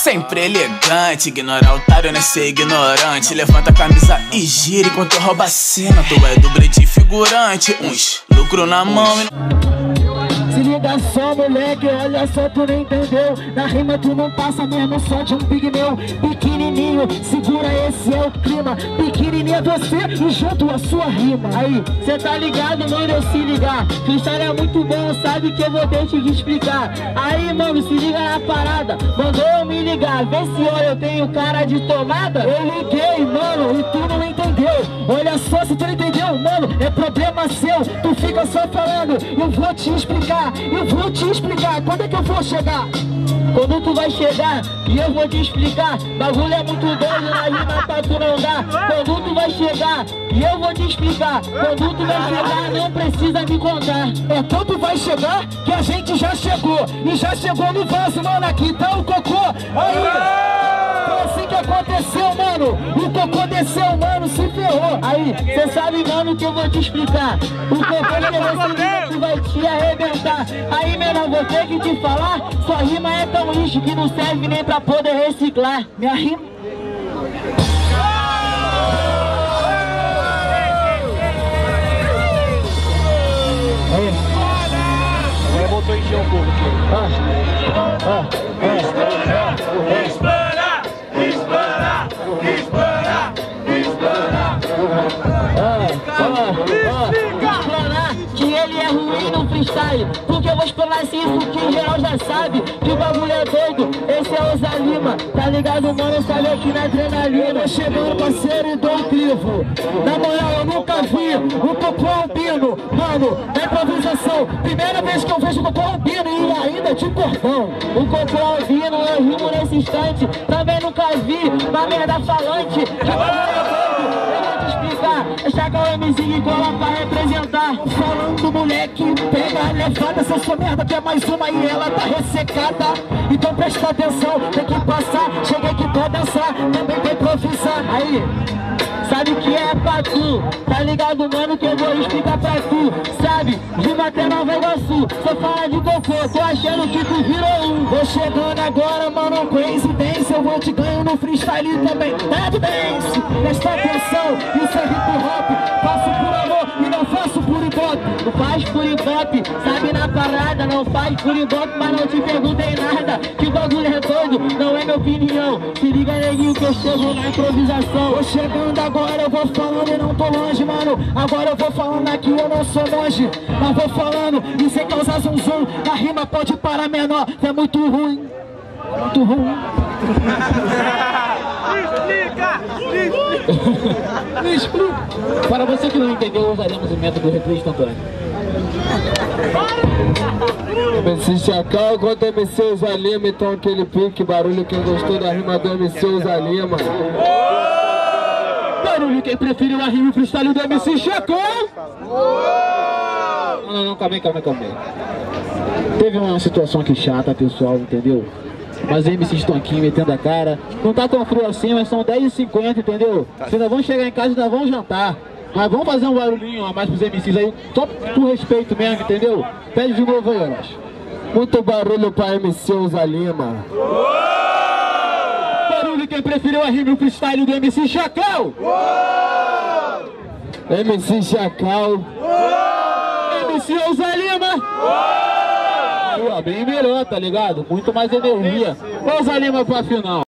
Sempre elegante, ignora otário, né? Ser ignorante. Levanta a camisa e gira enquanto rouba a cena. Tu é do brete figurante, uns lucro na mão e... Se liga só, moleque, olha só, tu não entendeu. Na rima tu não passa mesmo, só de um pigmeu. Pequenininho, segura, esse é o clima. Pequenininho é você e junto a sua rima. Aí, cê tá ligado, mano, eu se ligar. Cristal é muito bom, sabe que eu vou ter que te explicar. Aí, mano, se liga na parada. Mandou eu me ligar, vê se olha, eu tenho cara de tomada. Eu liguei, mano, e tu não entendeu. Olha só, se tu não entendeu, mano, é problema seu. Tu fica só falando, eu vou te explicar. Eu vou te explicar, quando é que eu vou chegar? Quando tu vai chegar e eu vou te explicar. Bagulho é muito doido, na rima pra tu não dar. Quando tu vai chegar e eu vou te explicar. Quando tu vai chegar não precisa me contar. É quando vai chegar que a gente já chegou. E já chegou no vaso, mano, aqui tá o cocô. Aí, foi assim que aconteceu, mano. O cocô desceu, mano, se ferrou. Aí, cê sabe, mano, que eu vou te explicar. O cocô que você vai te arrebentar. Aí, menor, vou ter que te falar. Sua rima é tão lixo que não serve nem pra poder reciclar. Minha rima... Aí, voltou a encher um pouco aqui. Porque eu vou explanar isso que em geral já sabe. Que bagulho é doido, esse é o Ousalima. Tá ligado, mano, eu falei aqui na adrenalina. Chegando, parceiro, e dou um crivo. Na moral, eu nunca vi o cocô albino, mano, na improvisação. Primeira vez que eu vejo o cocô albino e ainda de cordão. O cocô albino, eu rimo nesse instante. Também nunca vi uma merda falante. Que bagulho é doido, Chacal MZ e cola pra representar. Falando, moleque, pega levada. Se eu sou merda, tem mais uma e ela tá ressecada. Então presta atenção, tem que passar. Cheguei que pra dançar, também tem profissão. Aí, sabe que é pra tu. Tá ligado, mano, que eu vou explicar pra tu. Sabe, rima até Nova Iguaçu. Só fala de cocô, tô achando que tu virou um. Vou chegando agora, mano, coincidência. Eu vou te ganho no freestyle também. Tá do dance, presta atenção. Isso é hip hop, faço por amor e não faço por ibope. Tu faz por ibope, sabe, na parada. Não faz por ibope, mas não te perguntei nada. Que bagulho é doido, não é minha opinião. Se liga, neguinho, que eu chego na improvisação. Vou chegando agora. Agora eu vou falando e não tô longe, mano. Agora eu vou falando aqui, eu não sou longe. Mas vou falando e sem causar zum zum. A rima pode parar menor, é muito ruim. Muito ruim. Me explica. Para você que não entendeu, usaremos o método replay Tantorã. MC Chacal contra MC Ousalima. Então aquele pique, barulho, quem gostou da rima do MC Ousalima. Quem preferiu a rima freestyle do MC Chacal? Não, calma aí. Teve uma situação aqui chata, pessoal, entendeu? Mas os MCs estão aqui metendo a cara. Não tá tão frio assim, mas são 10h50, entendeu? Vocês ainda vão chegar em casa, ainda vão jantar. Mas vamos fazer um barulhinho a mais pros MCs aí, só por respeito mesmo, entendeu? Pede de novo aí, eu acho. Muito barulho pra MC Ousalima. Quem preferiu a rima freestyle do MC Chacal? Uou! MC Chacal. Uou! MC Ousalima. Uou! Bem melhor, tá ligado? Muito mais energia. Ousalima pra final.